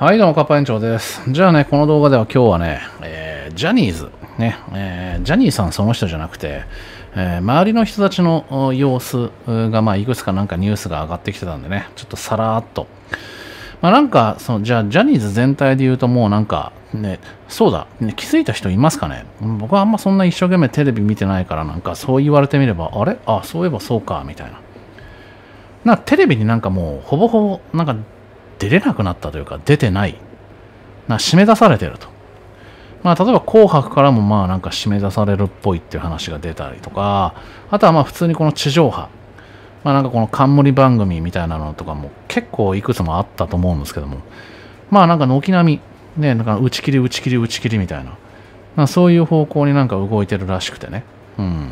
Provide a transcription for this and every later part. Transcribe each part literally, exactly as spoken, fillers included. はい、どうも、カッパ園長です。じゃあね、この動画では今日はね、えー、ジャニーズ、ね、えー、ジャニーさんその人じゃなくて、えー、周りの人たちの様子が、まあ、いくつかなんかニュースが上がってきてたんでね、ちょっとさらーっと。まあ、なんか、その、じゃあ、ジャニーズ全体で言うともうなんか、ね、そうだ、ね、気づいた人いますかね？僕はあんまそんな一生懸命テレビ見てないから、なんかそう言われてみれば、あれ？あ、そういえばそうか、みたいな。なんかテレビになんかもう、ほぼほぼ、なんか、出れなくなったというか、出てない。な、締め出されてると。まあ、例えば、紅白からも、まあ、なんか締め出されるっぽいっていう話が出たりとか、あとは、まあ、普通にこの地上波。まあ、なんかこの冠番組みたいなのとかも、結構いくつもあったと思うんですけども、まあ、なんか軒並み、ね、なんか打ち切り、打ち切り、打ち切りみたいな。まあ、そういう方向になんか動いてるらしくてね。うん。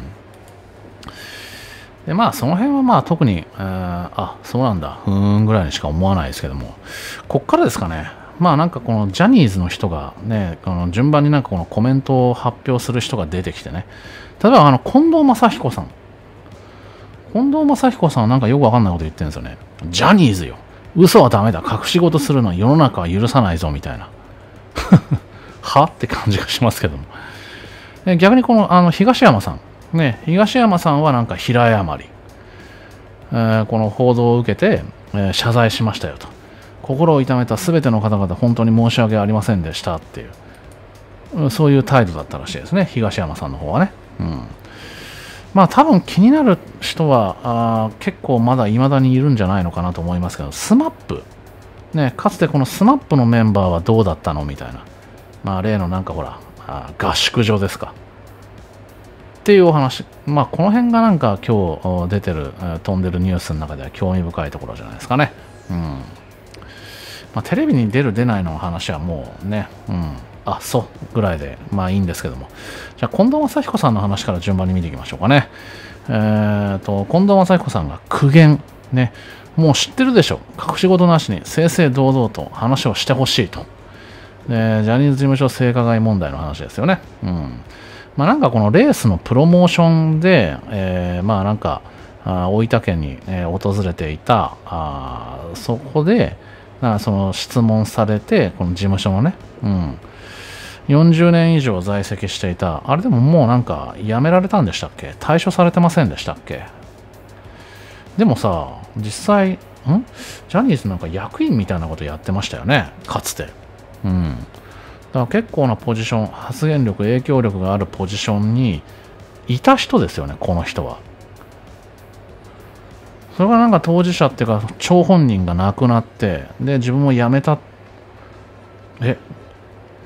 でまあ、その辺はまあ特に、えー、あ、そうなんだ、うーんぐらいにしか思わないですけども、こっからですかね、まあなんかこのジャニーズの人がね、この順番になんかこのコメントを発表する人が出てきてね、例えばあの近藤真彦さん、近藤真彦さんはなんかよくわかんないこと言ってるんですよね、ジャニーズよ、嘘はダメだ、隠し事するのは世の中は許さないぞみたいな、はって感じがしますけども、で逆にこの、あの東山さん。ね、東山さんはなんか平謝り、えー、この報道を受けて、えー、謝罪しましたよと、心を痛めたすべての方々本当に申し訳ありませんでしたっていうそういう態度だったらしいですね、東山さんの方はね、うん、まあ多分気になる人はあ結構まだいまだにいるんじゃないのかなと思いますけど、スマップ、ね、かつてこのスマップのメンバーはどうだったのみたいな、まあ、例のなんかほらあ合宿所ですかっていうお話、まあ、この辺がなんか今日出てる飛んでるニュースの中では興味深いところじゃないですかね、うんまあ、テレビに出る出ないの話はもうね、うん、あそうぐらいでまあいいんですけども、じゃあ近藤真彦さんの話から順番に見ていきましょうかね、えー、と近藤真彦さんが苦言、ね、もう知ってるでしょ、隠し事なしに正々堂々と話をしてほしいと、ジャニーズ事務所性加害問題の話ですよね、うんまあなんかこのレースのプロモーションで、えー、まあなんかあ大分県に、えー、訪れていたあそこでなんかその質問されて、この事務所のね、うん、よんじゅうねん以上在籍していた、あれでももうなんか辞められたんでしたっけ、退所されてませんでしたっけ、でもさ実際んジャニーズなんか役員みたいなことやってましたよねかつて、うんだから結構なポジション、発言力、影響力があるポジションにいた人ですよね、この人は。それがなんか当事者っていうか、張本人が亡くなって、で、自分も辞めた。え、だか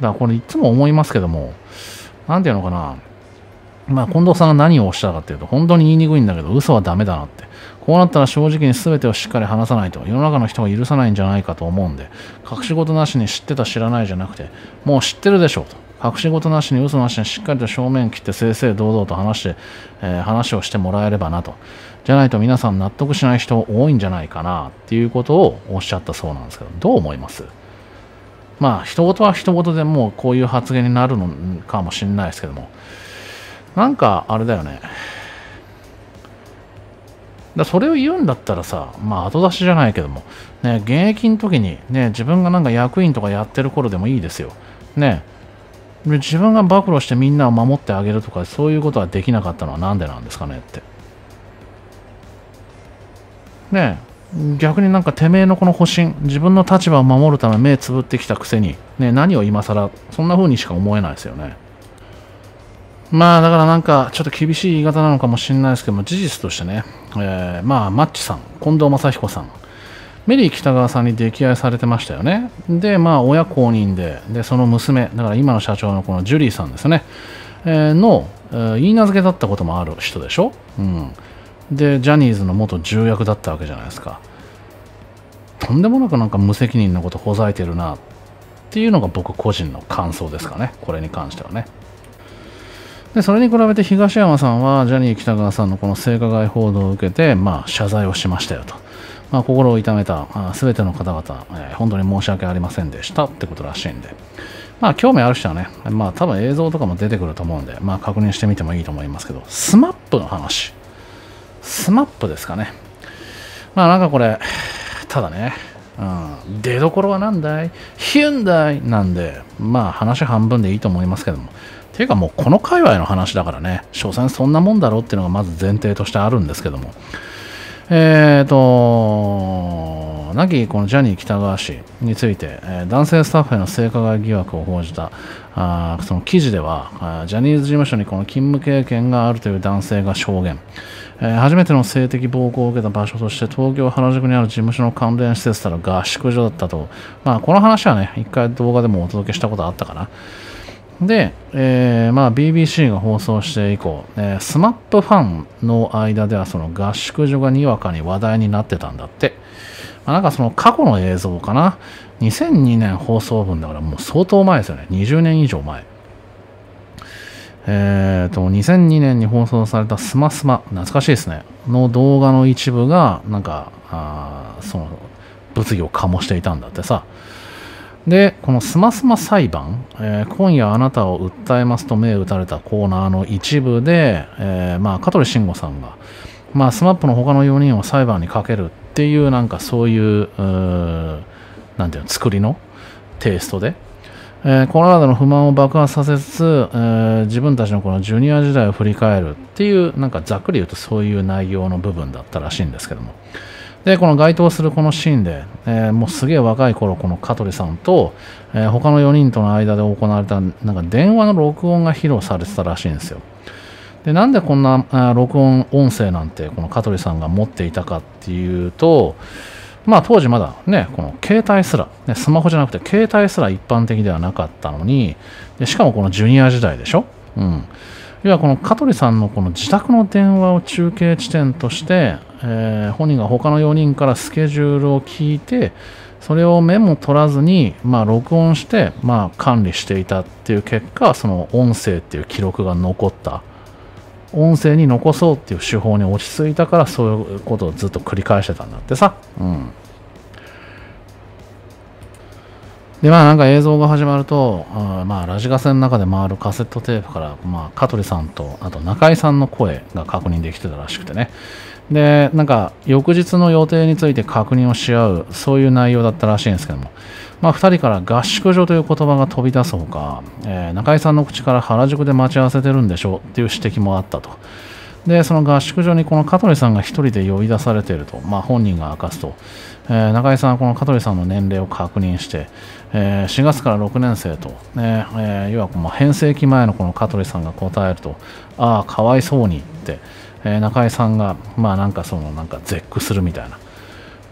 らこれいつも思いますけども、なんていうのかな、まあ、近藤さんが何をおっしゃったかっていうと、本当に言いにくいんだけど、嘘はダメだなって。こうなったら正直に全てをしっかり話さないと世の中の人が許さないんじゃないかと思うんで、隠し事なしに知ってた知らないじゃなくてもう知ってるでしょうと、隠し事なしに嘘なしにしっかりと正面切って正々堂々と話して、えー、話をしてもらえればなと、じゃないと皆さん納得しない人多いんじゃないかなっていうことをおっしゃったそうなんですけど、どう思います？まあ一言は一言でもうこういう発言になるのかもしれないですけども、なんかあれだよね、だそれを言うんだったらさ、まあ、後出しじゃないけども、ね、現役の時に、ね、自分がなんか役員とかやってる頃でもいいですよ、ね、自分が暴露してみんなを守ってあげるとかそういうことはできなかったのはなんでなんですかねって、ね、逆になんかてめえのこの保身、自分の立場を守るため目つぶってきたくせに、ね、何を今更そんな風にしか思えないですよね。まあだからなんかちょっと厳しい言い方なのかもしれないですけども、事実としてね、えー、まあマッチさん、近藤真彦さん、メリー北川さんに溺愛されてましたよね。でまあ親公認で、でその娘だから今の社長のこのジュリーさんですね、えー、の、えー、言い名付けだったこともある人でしょ、うん、でジャニーズの元重役だったわけじゃないですか。とんでもなくなんか無責任なことほざいてるなっていうのが僕個人の感想ですかね、これに関してはね。でそれに比べて東山さんはジャニー喜多川さんのこの性加害報道を受けて、まあ、謝罪をしましたよと、まあ、心を痛めたすべての方々、えー、本当に申し訳ありませんでしたってことらしいんで、まあ、興味ある人はね、まあ、多分映像とかも出てくると思うんで、まあ、確認してみてもいいと思いますけど、スマップの話、スマップですかね、まあなんかこれただね、うん、出どころはなんだい、ヒュンダイなんで、まあ話半分でいいと思いますけども、ていうかもうこの界隈の話だからね、所詮そんなもんだろうっていうのがまず前提としてあるんですけども、えーと、なきこのジャニー喜多川氏について、えー、男性スタッフへの性加害疑惑を報じたあその記事では、ジャニーズ事務所にこの勤務経験があるという男性が証言、えー、初めての性的暴行を受けた場所として東京・原宿にある事務所の関連施設たら合宿所だったと、まあ、この話はね、一回動画でもお届けしたことあったかな。で、えーまあ、ビービーシー が放送して以降、えー、スマップ ファンの間ではその合宿所がにわかに話題になってたんだって、まあ、なんかその過去の映像かな、にせんにねん放送分だからもう相当前ですよね、にじゅうねん以上前。えーとにせんにねんに放送されたスマスマ、懐かしいですね、の動画の一部がなんかあその物議を醸していたんだってさ。で、このスマスマ裁判、えー、今夜あなたを訴えますと銘打たれたコーナーの一部で、えー、まあ、香取慎吾さんが、まあ、スマップ の他のよにんを裁判にかけるっていう、なんかそういう、うーなんていうの、作りのテイストで、えー、これまでの不満を爆発させつつ、えー、自分たちのこのジュニア時代を振り返るっていう、なんかざっくり言うとそういう内容の部分だったらしいんですけども。で、この該当するこのシーンで、えー、もうすげえ若い頃、この香取さんと、えー、他のよにんとの間で行われた、なんか電話の録音が披露されてたらしいんですよ。で、なんでこんな、えー、録音、音声なんて、この香取さんが持っていたかっていうと、まあ当時まだね、この携帯すら、ね、スマホじゃなくて携帯すら一般的ではなかったのに、でしかもこのジュニア時代でしょ、うん。要はこの香取さんのこの自宅の電話を中継地点として、えー、本人が他のよにんからスケジュールを聞いて、それをメモ取らずに、まあ、録音して、まあ、管理していたっていう結果、その音声っていう記録が残った。音声に残そうっていう手法に落ち着いたから、そういうことをずっと繰り返してたんだってさ。うん。で、まあなんか映像が始まると、あまあラジカセの中で回るカセットテープから、まあ香取さんと、あと中居さんの声が確認できてたらしくてね。で、なんか翌日の予定について確認をし合う、そういう内容だったらしいんですけども、まあふたりから合宿所という言葉が飛び出すほか、えー、中居さんの口から原宿で待ち合わせてるんでしょっていう指摘もあったと。で、その合宿所にこの香取さんが一人で呼び出されていると、まあ、本人が明かすと、えー、中居さんはこの香取さんの年齢を確認して、えー、しがつからろくねん生と、ねえー、要はこの変声期前のこの香取さんが答えると、ああ、かわいそうにって、えー、中居さんが、まあなんかその、なんか絶句するみたいな、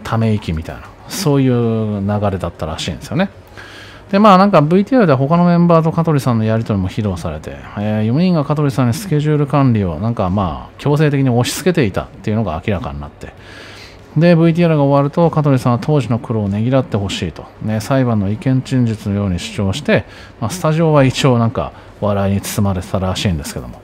ため息みたいな、そういう流れだったらしいんですよね。で、まあなんか ブイティーアール では他のメンバーと香取さんのやり取りも披露されて、えー、よにんが香取さんにスケジュール管理をなんかまあ強制的に押し付けていたっていうのが明らかになって、で、ブイティーアール が終わると香取さんは当時の苦労をねぎらってほしいと、ね、裁判の意見陳述のように主張して、まあ、スタジオは一応なんか笑いに包まれてたらしいんですけども、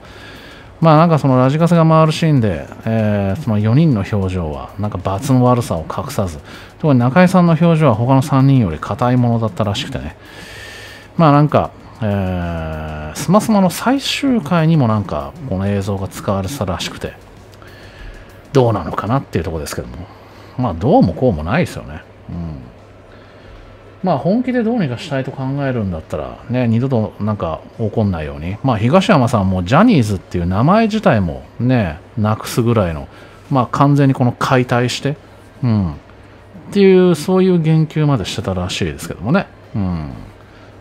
まあなんかそのラジカセが回るシーンで、えー、そのよにんの表情はなんか罰の悪さを隠さず、特に中居さんの表情は他のさんにんより硬いものだったらしくてね、まあなんか、えー、スマスマの最終回にもなんかこの映像が使われてたらしくて、どうなのかなっていうところですけども、まあどうもこうもないですよね。うん、まあ本気でどうにかしたいと考えるんだったら、ね、二度となんか起こんないように、まあ、東山さんもジャニーズっていう名前自体も、ね、なくすぐらいの、まあ、完全にこの解体して、うん、っていうそういう言及までしてたらしいですけどもね、うん、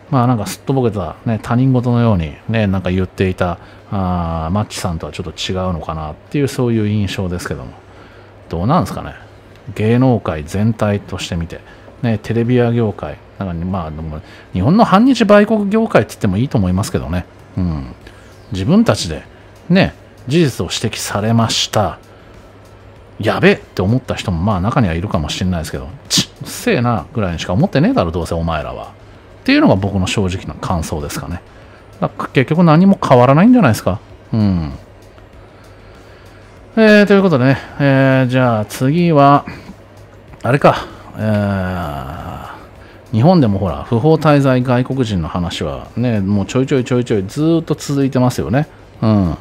まあなんかすっとぼけた、ね、他人事のように、ね、なんか言っていたあマッチさんとはちょっと違うのかなっていうそういう印象ですけども、どうなんですかね、芸能界全体としてみて。ね、テレビや業界なんか、まあ、でも日本の反日売国業界って言ってもいいと思いますけどね、うん、自分たちで、ね、事実を指摘されましたやべえって思った人もまあ中にはいるかもしれないですけど、ちっせえなぐらいにしか思ってねえだろどうせお前らはっていうのが僕の正直な感想ですかね。だから結局何も変わらないんじゃないですか。うんえー、ということでね、えー、じゃあ次はあれか、えー、日本でもほら不法滞在外国人の話はねもうちょいちょいちょいちょいずっと続いてますよね。うん、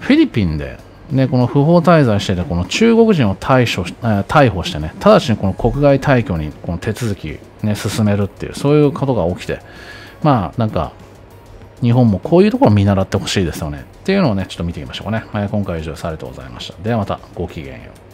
フィリピンで、で、この不法滞在してて、この中国人を対処し、逮捕してね、直ちにこの国外退去にこの手続き、ね、進めるっていう、そういうことが起きて、まあ、なんか、日本もこういうところを見習ってほしいですよね。っていうのをね、ちょっと見てみましょうかね。はい、今回は以上です。ありがとうございました。ではまた、ごきげんよう。